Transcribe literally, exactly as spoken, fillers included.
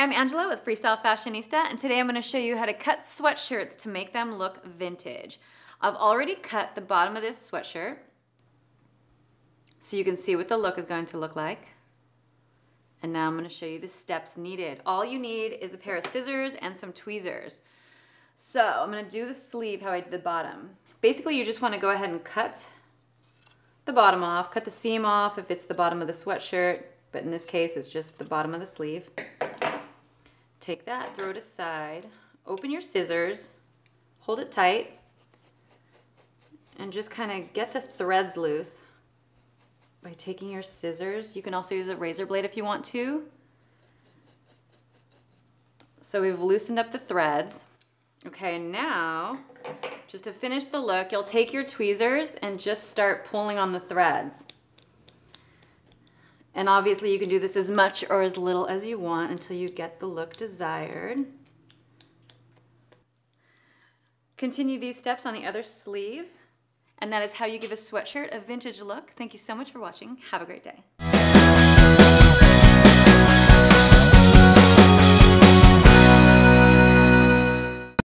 Hi, I'm Angela with Freestyle Fashionista, and today I'm going to show you how to cut sweatshirts to make them look vintage. I've already cut the bottom of this sweatshirt so you can see what the look is going to look like. And now I'm going to show you the steps needed. All you need is a pair of scissors and some tweezers. So I'm going to do the sleeve how I did the bottom. Basically, you just want to go ahead and cut the bottom off, cut the seam off if it's the bottom of the sweatshirt, but in this case it's just the bottom of the sleeve. Take that, throw it aside, open your scissors, hold it tight, and just kind of get the threads loose by taking your scissors. You can also use a razor blade if you want to. So we've loosened up the threads. Okay, now, just to finish the look, you'll take your tweezers and just start pulling on the threads. And obviously you can do this as much or as little as you want until you get the look desired. Continue these steps on the other sleeve, and that is how you give a sweatshirt a vintage look. Thank you so much for watching. Have a great day.